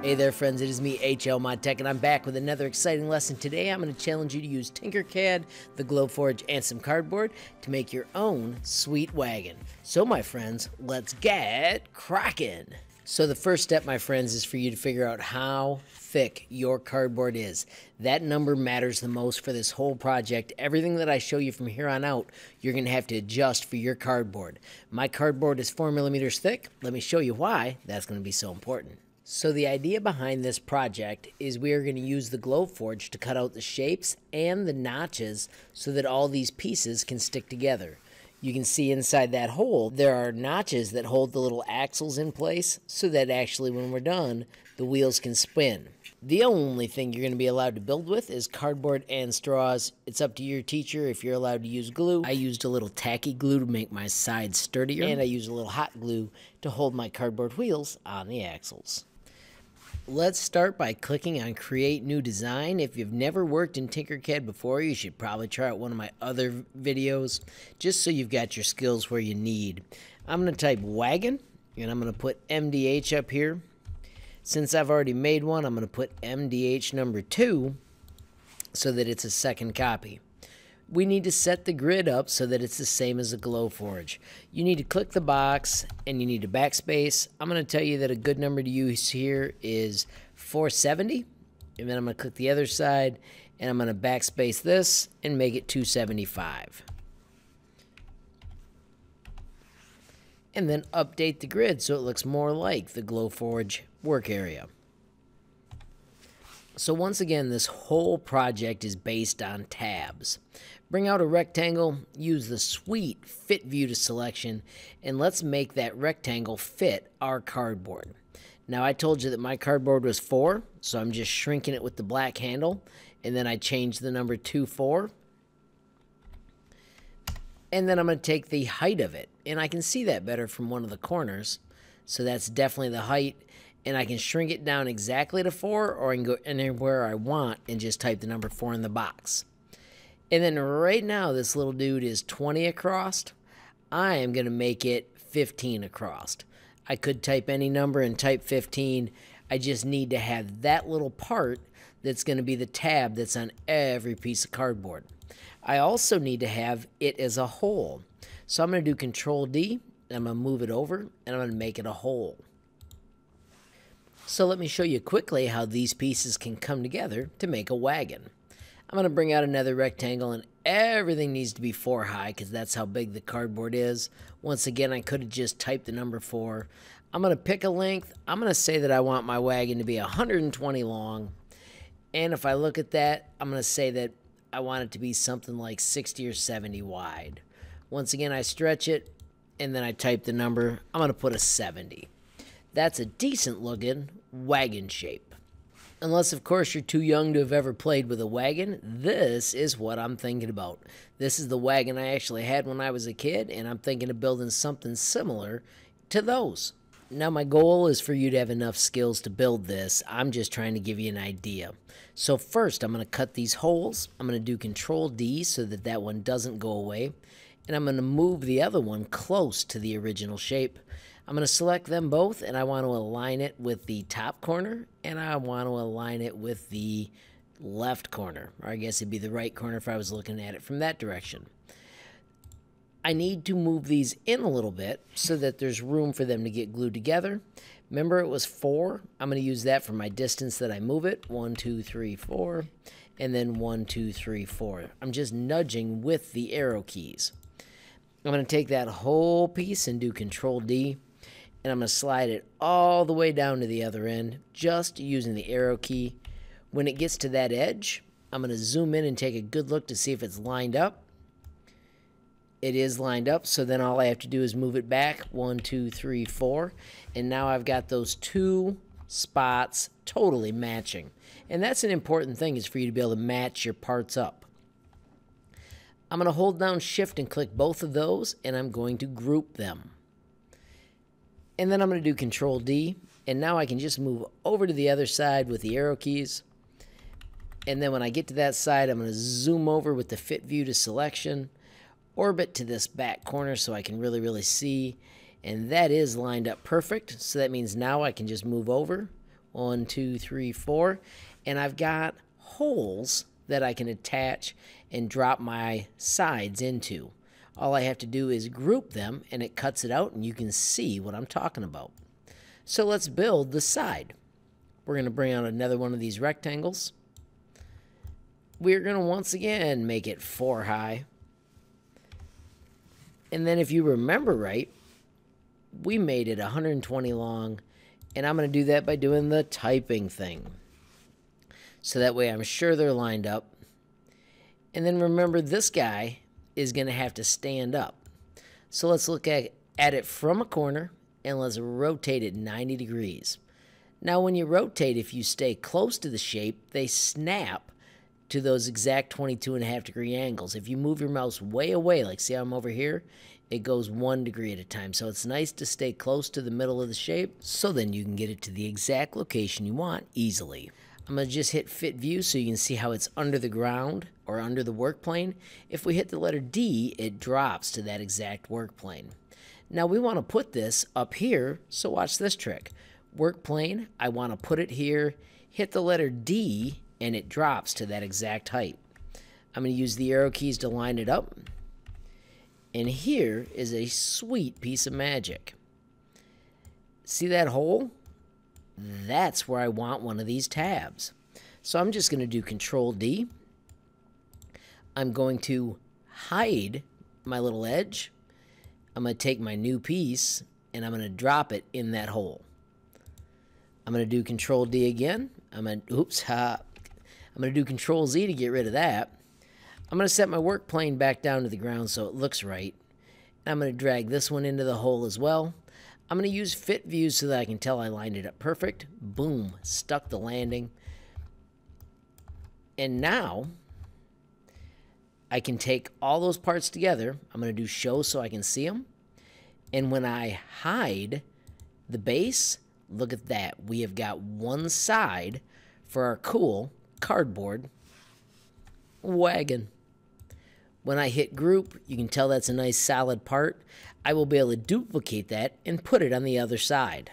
Hey there friends, it is me, HL ModTech, and I'm back with another exciting lesson. Today I'm going to challenge you to use Tinkercad, the Glowforge, and some cardboard to make your own sweet wagon. So my friends, let's get crackin'! So the first step, my friends, is for you to figure out how thick your cardboard is. That number matters the most for this whole project. Everything that I show you from here on out, you're going to have to adjust for your cardboard. My cardboard is 4 millimeters thick. Let me show you why that's going to be so important. So the idea behind this project is we are going to use the Glowforge to cut out the shapes and the notches so that all these pieces can stick together. You can see inside that hole there are notches that hold the little axles in place so that actually when we're done the wheels can spin. The only thing you're going to be allowed to build with is cardboard and straws. It's up to your teacher if you're allowed to use glue. I used a little tacky glue to make my sides sturdier, and I used a little hot glue to hold my cardboard wheels on the axles. Let's start by clicking on Create New Design. If you've never worked in Tinkercad before, you should probably try out one of my other videos just so you've got your skills where you need. I'm going to type wagon, and I'm going to put MDH up here. Since I've already made one, I'm going to put MDH number 2 so that it's a second copy. We need to set the grid up so that it's the same as a Glowforge. You need to click the box and you need to backspace. I'm going to tell you that a good number to use here is 470. And then I'm going to click the other side and I'm going to backspace this and make it 275. And then update the grid so it looks more like the Glowforge work area. So once again, this whole project is based on tabs. Bring out a rectangle, use the sweet fit view to selection, and let's make that rectangle fit our cardboard. Now I told you that my cardboard was 4, so I'm just shrinking it with the black handle, and then I changed the number to 4. And then I'm going to take the height of it, and I can see that better from one of the corners, so that's definitely the height. And I can shrink it down exactly to 4, or I can go anywhere I want and just type the number 4 in the box. And then right now, this little dude is 20 across. I am going to make it 15 across. I could type any number and type 15. I just need to have that little part that's going to be the tab that's on every piece of cardboard. I also need to have it as a hole. So I'm going to do Control D, and I'm going to move it over, and I'm going to make it a hole. So let me show you quickly how these pieces can come together to make a wagon. I'm going to bring out another rectangle, and everything needs to be 4 high because that's how big the cardboard is. Once again, I could have just typed the number 4. I'm going to pick a length. I'm going to say that I want my wagon to be 120 long. And if I look at that, I'm going to say that I want it to be something like 60 or 70 wide. Once again, I stretch it, and then I type the number. I'm going to put a 70. That's a decent looking wagon shape. Unless, of course, you're too young to have ever played with a wagon, this is what I'm thinking about. This is the wagon I actually had when I was a kid, and I'm thinking of building something similar to those. Now, my goal is for you to have enough skills to build this. I'm just trying to give you an idea. So first, I'm going to cut these holes. I'm going to do Control D so that that one doesn't go away. And I'm going to move the other one close to the original shape. I'm going to select them both, and I want to align it with the top corner, and I want to align it with the left corner, or I guess it'd be the right corner if I was looking at it from that direction. I need to move these in a little bit so that there's room for them to get glued together. Remember, it was 4. I'm going to use that for my distance that I move it. 1, 2, 3, 4, and then 1, 2, 3, 4. I'm just nudging with the arrow keys. I'm going to take that whole piece and do Control D. And I'm going to slide it all the way down to the other end, just using the arrow key. When it gets to that edge, I'm going to zoom in and take a good look to see if it's lined up. It is lined up, so then all I have to do is move it back. 1, 2, 3, 4. And now I've got those 2 spots totally matching. And that's an important thing, is for you to be able to match your parts up. I'm going to hold down Shift and click both of those, and I'm going to group them. And then I'm going to do Control D, and now I can just move over to the other side with the arrow keys. And then when I get to that side, I'm going to zoom over with the fit view to selection, orbit to this back corner so I can really, really see. And that is lined up perfect, so that means now I can just move over 1, 2, 3, 4. And I've got holes that I can attach and drop my sides into. All I have to do is group them and it cuts it out and you can see what I'm talking about. So let's build the side. We're going to bring out another one of these rectangles. We're going to once again make it 4 high. And then if you remember right, we made it 120 long, and I'm going to do that by doing the typing thing. So that way I'm sure they're lined up. And then remember, this guy is going to have to stand up. So let's look at it from a corner, and let's rotate it 90 degrees. Now when you rotate, if you stay close to the shape, they snap to those exact 22.5 degree angles. If you move your mouse way away, like see how I'm over here, it goes 1 degree at a time. So it's nice to stay close to the middle of the shape, so then you can get it to the exact location you want easily. I'm gonna just hit fit view so you can see how it's under the ground or under the work plane. If we hit the letter D, it drops to that exact work plane. Now we wanna put this up here, so watch this trick. Work plane, I wanna put it here, hit the letter D, and it drops to that exact height. I'm going to use the arrow keys to line it up. And here is a sweet piece of magic. See that hole? That's where I want one of these tabs. So I'm just going to do Control D. I'm going to hide my little edge. I'm going to take my new piece and I'm going to drop it in that hole. I'm going to do Control D again. I'm going to do Control Z to get rid of that. I'm going to set my work plane back down to the ground so it looks right. And I'm going to drag this one into the hole as well. I'm going to use fit view so that I can tell I lined it up perfect. Boom, stuck the landing. And now I can take all those parts together. I'm going to do show so I can see them. And when I hide the base, look at that. We have got one side for our cool cardboard wagon. When I hit group, you can tell that's a nice solid part. I will be able to duplicate that and put it on the other side.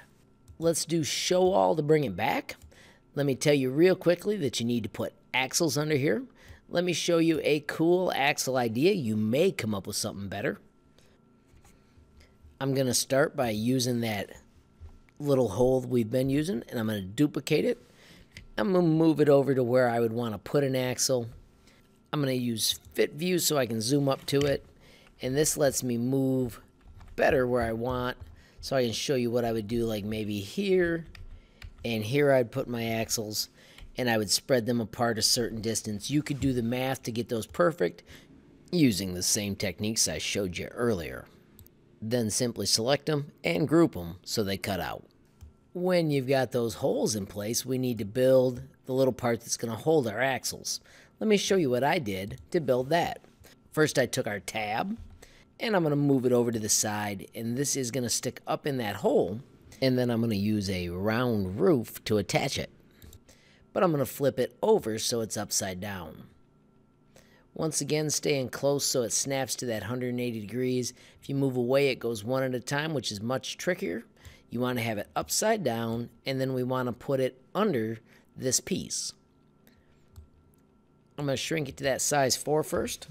Let's do show all to bring it back. Let me tell you real quickly that you need to put axles under here. Let me show you a cool axle idea. You may come up with something better. I'm going to start by using that little hole we've been using, and I'm going to duplicate it. I'm going to move it over to where I would want to put an axle. I'm going to use fit view so I can zoom up to it, and this lets me move better where I want, so I can show you what I would do, like maybe here, and here I'd put my axles, and I would spread them apart a certain distance. You could do the math to get those perfect using the same techniques I showed you earlier. Then simply select them and group them so they cut out. When you've got those holes in place, we need to build the little part that's going to hold our axles. Let me show you what I did to build that. First, I took our tab, and I'm going to move it over to the side, and this is going to stick up in that hole, and then I'm going to use a round roof to attach it. But I'm going to flip it over so it's upside down. Once again, staying close so it snaps to that 180 degrees. If you move away, it goes one at a time, which is much trickier. You want to have it upside down, and then we want to put it under this piece. I'm going to shrink it to that size 4 first.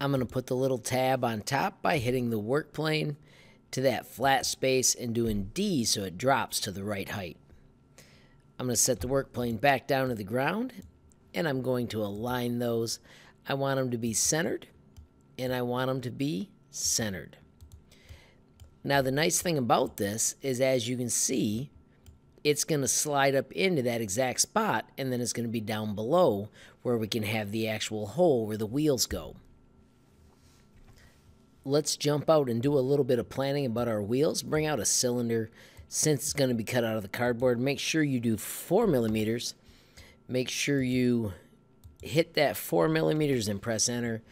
I'm going to put the little tab on top by hitting the work plane to that flat space and doing D so it drops to the right height. I'm going to set the work plane back down to the ground, and I'm going to align those. I want them to be centered, and I want them to be centered. Now the nice thing about this is, as you can see, it's going to slide up into that exact spot, and then it's going to be down below where we can have the actual hole where the wheels go. Let's jump out and do a little bit of planning about our wheels. Bring out a cylinder. Since it's going to be cut out of the cardboard, make sure you do 4 millimeters. Make sure you hit that 4 millimeters and press enter,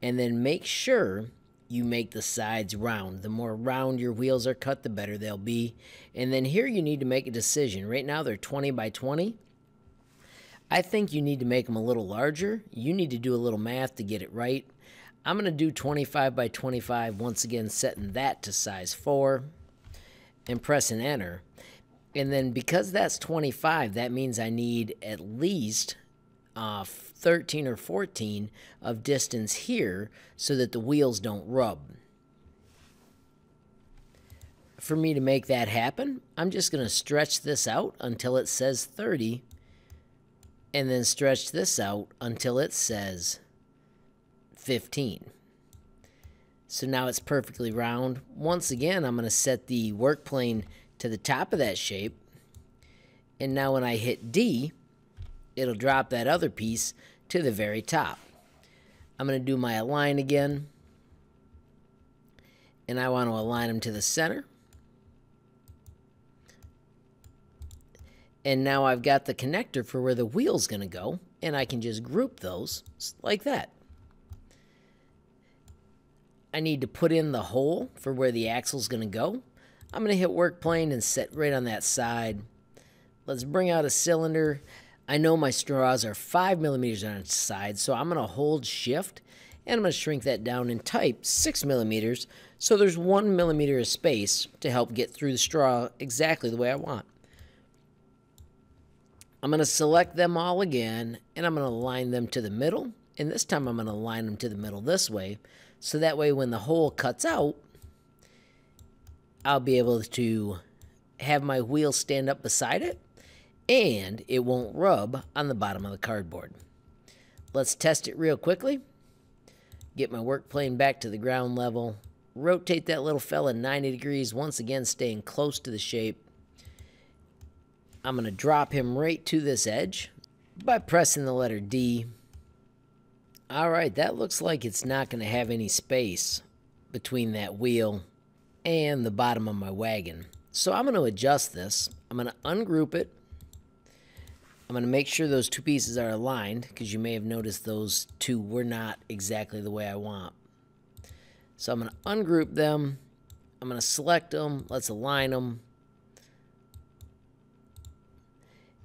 and then make sure you make the sides round. The more round your wheels are cut, the better they'll be. And then here you need to make a decision. Right now they're 20 by 20. I think you need to make them a little larger. You need to do a little math to get it right. I'm going to do 25 by 25, once again setting that to size 4 and pressing enter. And then because that's 25, that means I need at least 13 or 14 of distance here so that the wheels don't rub. For me to make that happen, I'm just going to stretch this out until it says 30, and then stretch this out until it says 15. So now it's perfectly round. Once again, I'm going to set the work plane to the top of that shape, and now when I hit D, it'll drop that other piece to the very top. I'm going to do my align again, and I want to align them to the center. And now I've got the connector for where the wheel's going to go, and I can just group those like that. I need to put in the hole for where the axle's going to go. I'm going to hit work plane and set right on that side. Let's bring out a cylinder. I know my straws are 5 millimeters on its side, so I'm going to hold shift, and I'm going to shrink that down and type 6 millimeters, so there's 1 millimeter of space to help get through the straw exactly the way I want. I'm going to select them all again, and I'm going to align them to the middle, and this time I'm going to align them to the middle this way, so that way when the hole cuts out, I'll be able to have my wheel stand up beside it, and it won't rub on the bottom of the cardboard. Let's test it real quickly. Get my work plane back to the ground level. Rotate that little fella 90 degrees, once again staying close to the shape. I'm going to drop him right to this edge by pressing the letter D. All right, that looks like it's not going to have any space between that wheel and the bottom of my wagon. So I'm going to adjust this. I'm going to ungroup it. I'm going to make sure those two pieces are aligned, because you may have noticed those two were not exactly the way I want. So I'm going to ungroup them. I'm going to select them. Let's align them.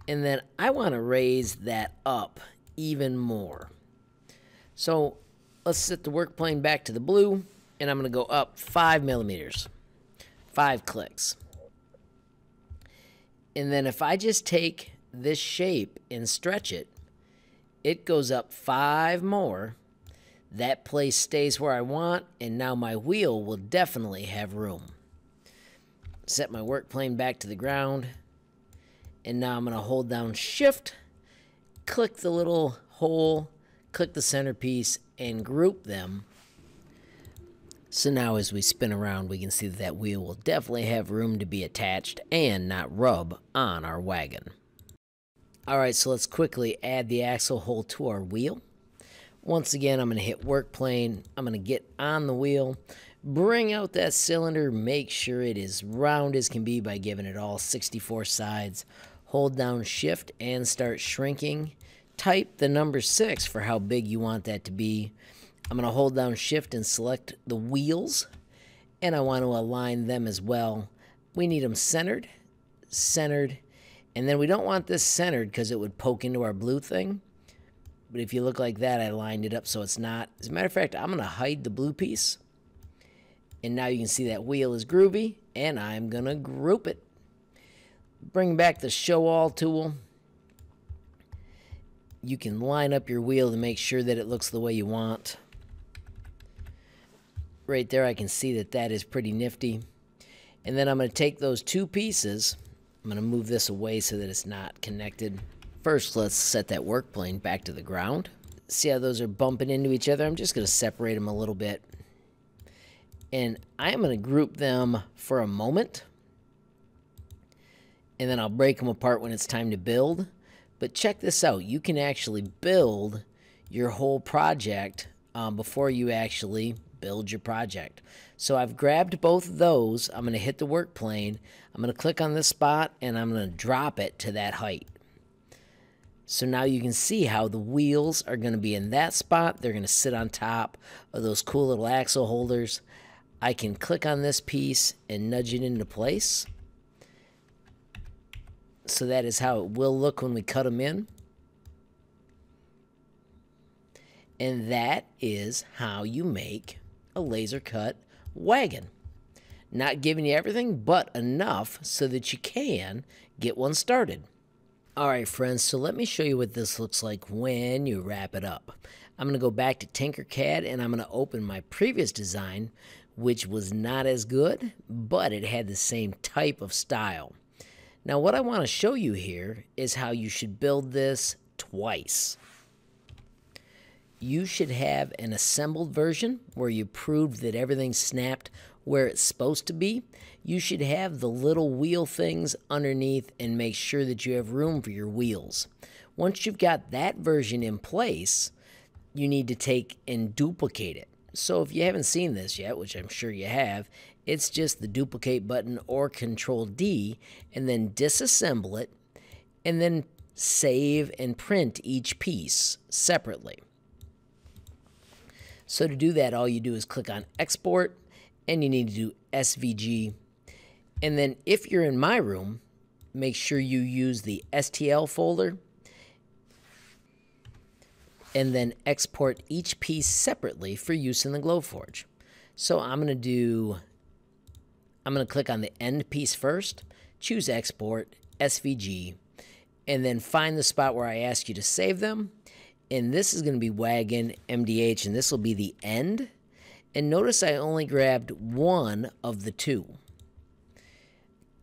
And then I want to raise that up even more. So let's set the work plane back to the blue, and I'm going to go up 5 millimeters, 5 clicks. And then if I just take this shape and stretch it, it goes up 5 more. That place stays where I want, and now my wheel will definitely have room. Set my work plane back to the ground. And now I'm going to hold down shift, click the little hole, click the centerpiece, and group them. So now as we spin around, we can see that that wheel will definitely have room to be attached and not rub on our wagon. Alright, so let's quickly add the axle hole to our wheel. Once again, I'm going to hit work plane. I'm going to get on the wheel. Bring out that cylinder, make sure it is round as can be by giving it all 64 sides. Hold down shift and start shrinking. Type the number 6 for how big you want that to be. I'm going to hold down shift and select the wheels, and I want to align them as well. We need them centered, centered, and then we don't want this centered because it would poke into our blue thing. But if you look like that, I lined it up so it's not. As a matter of fact, I'm going to hide the blue piece. And now you can see that wheel is groovy, and I'm going to group it. Bring back the show all tool. You can line up your wheel to make sure that it looks the way you want. Right there, I can see that that is pretty nifty. And then I'm going to take those two pieces. I'm going to move this away so that it's not connected. First, let's set that work plane back to the ground. See how those are bumping into each other? I'm just going to separate them a little bit. And I'm going to group them for a moment, and then I'll break them apart when it's time to build. But check this out. You can actually build your whole project before you actually build your project. So I've grabbed both of those. I'm going to hit the work plane. I'm going to click on this spot, and I'm going to drop it to that height. So now you can see how the wheels are going to be in that spot. They're going to sit on top of those cool little axle holders. I can click on this piece and nudge it into place. So that is how it will look when we cut them in. And that is how you make a laser cut wagon. Not giving you everything, but enough so that you can get one started. All right, friends, so let me show you what this looks like when you wrap it up. I'm going to go back to Tinkercad, and I'm going to open my previous design, which was not as good, but it had the same type of style. Now, what I want to show you here is how you should build this twice. You should have an assembled version where you proved that everything snapped where it's supposed to be. You should have the little wheel things underneath and make sure that you have room for your wheels. Once you've got that version in place, you need to take and duplicate it. So if you haven't seen this yet, which I'm sure you have, it's just the duplicate button or Control D, and then disassemble it, and then save and print each piece separately. So to do that, all you do is click on Export, and you need to do SVG. And then if you're in My Room, make sure you use the STL folder, and then export each piece separately for use in the Glowforge. So I'm gonna click on the end piece first, choose Export, SVG, and then find the spot where I ask you to save them. And this is going to be wagon MDH, and this will be the end. And notice I only grabbed one of the two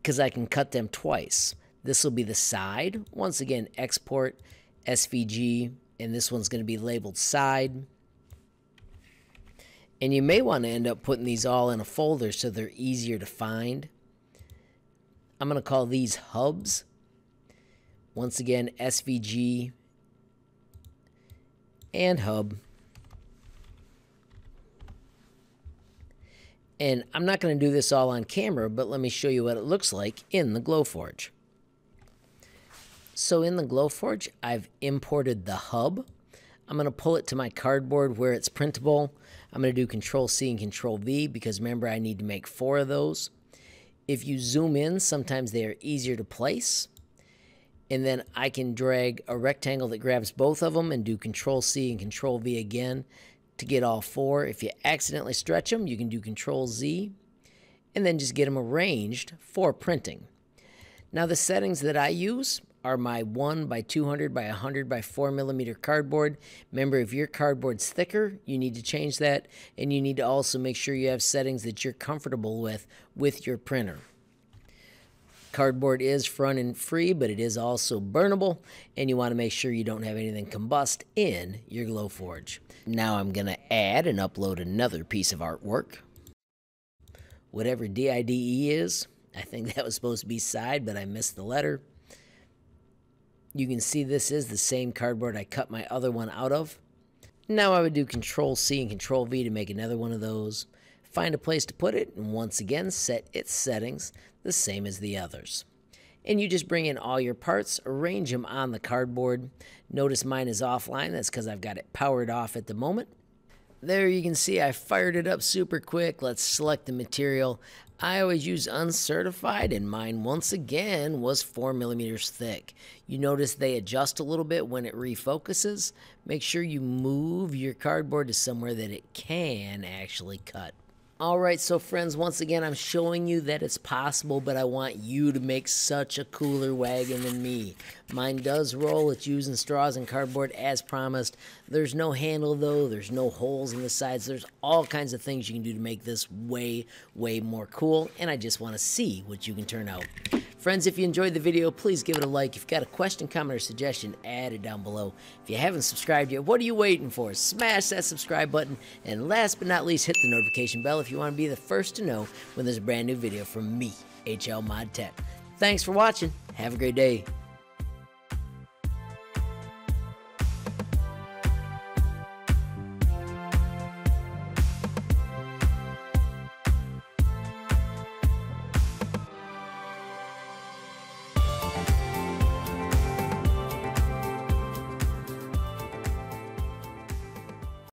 because I can cut them twice. This will be the side. Once again, export, SVG, and this one's going to be labeled side. And you may want to end up putting these all in a folder so they're easier to find. I'm going to call these hubs. Once again, SVG and hub. And I'm not going to do this all on camera, but let me show you what it looks like in the Glowforge. So in the Glowforge, I've imported the hub. I'm going to pull it to my cardboard where it's printable. I'm going to do Control C and Control V because remember I need to make 4 of those. If you zoom in, sometimes they are easier to place. And then I can drag a rectangle that grabs both of them and do Control C and Control V again to get all 4. If you accidentally stretch them, you can do Control Z and then just get them arranged for printing. Now the settings that I use are my 1 by 200 by 100 by 4 millimeter cardboard. Remember, if your cardboard's thicker, you need to change that, and you need to also make sure you have settings that you're comfortable with your printer. Cardboard is front and free, but it is also burnable, and you want to make sure you don't have anything combust in your Glowforge. Now I'm going to add and upload another piece of artwork. Whatever DIDE is, I think that was supposed to be side, but I missed the letter. You can see this is the same cardboard I cut my other one out of. Now I would do Control C and Control V to make another one of those. Find a place to put it, and once again set its settings the same as the others. And you just bring in all your parts, arrange them on the cardboard. Notice mine is offline, that's because I've got it powered off at the moment. There you can see I fired it up super quick. Let's select the material. I always use uncertified, and mine once again was 4 millimeters thick. You notice they adjust a little bit when it refocuses. Make sure you move your cardboard to somewhere that it can actually cut. Alright, so friends, once again, I'm showing you that it's possible, but I want you to make such a cooler wagon than me. Mine does roll. It's using straws and cardboard as promised. There's no handle, though. There's no holes in the sides. There's all kinds of things you can do to make this way, way more cool, and I just want to see what you can turn out. Friends, if you enjoyed the video, please give it a like. If you've got a question, comment, or suggestion, add it down below. If you haven't subscribed yet, what are you waiting for? Smash that subscribe button, and last but not least, hit the notification bell if you want to be the first to know when there's a brand new video from me, HL ModTech. Thanks for watching. Have a great day.